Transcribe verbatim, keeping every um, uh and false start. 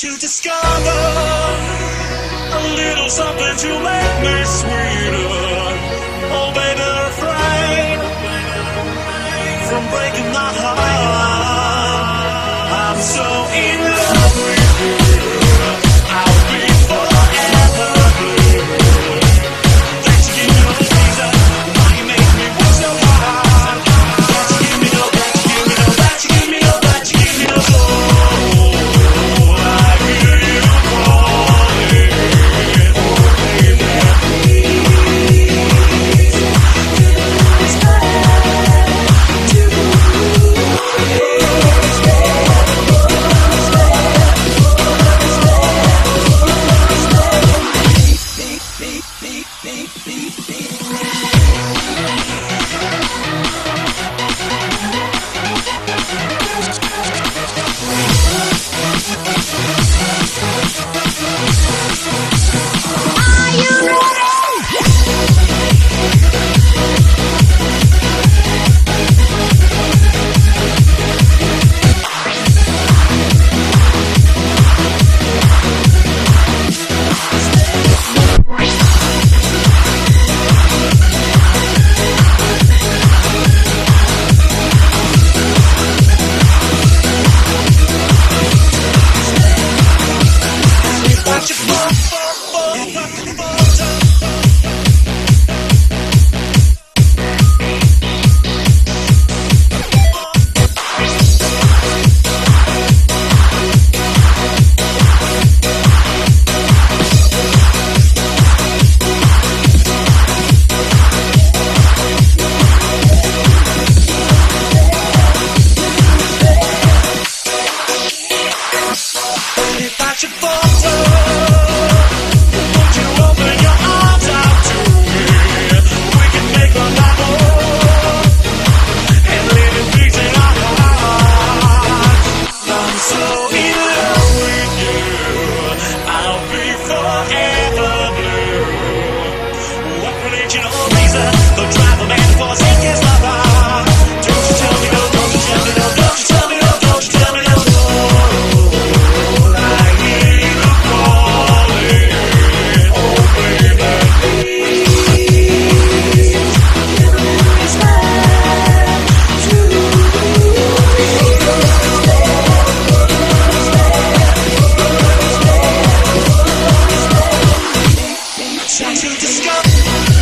to discover a little something to make me sweeter. Oh, baby, refrain from breaking my heart. I'm so in love with you. Try to discover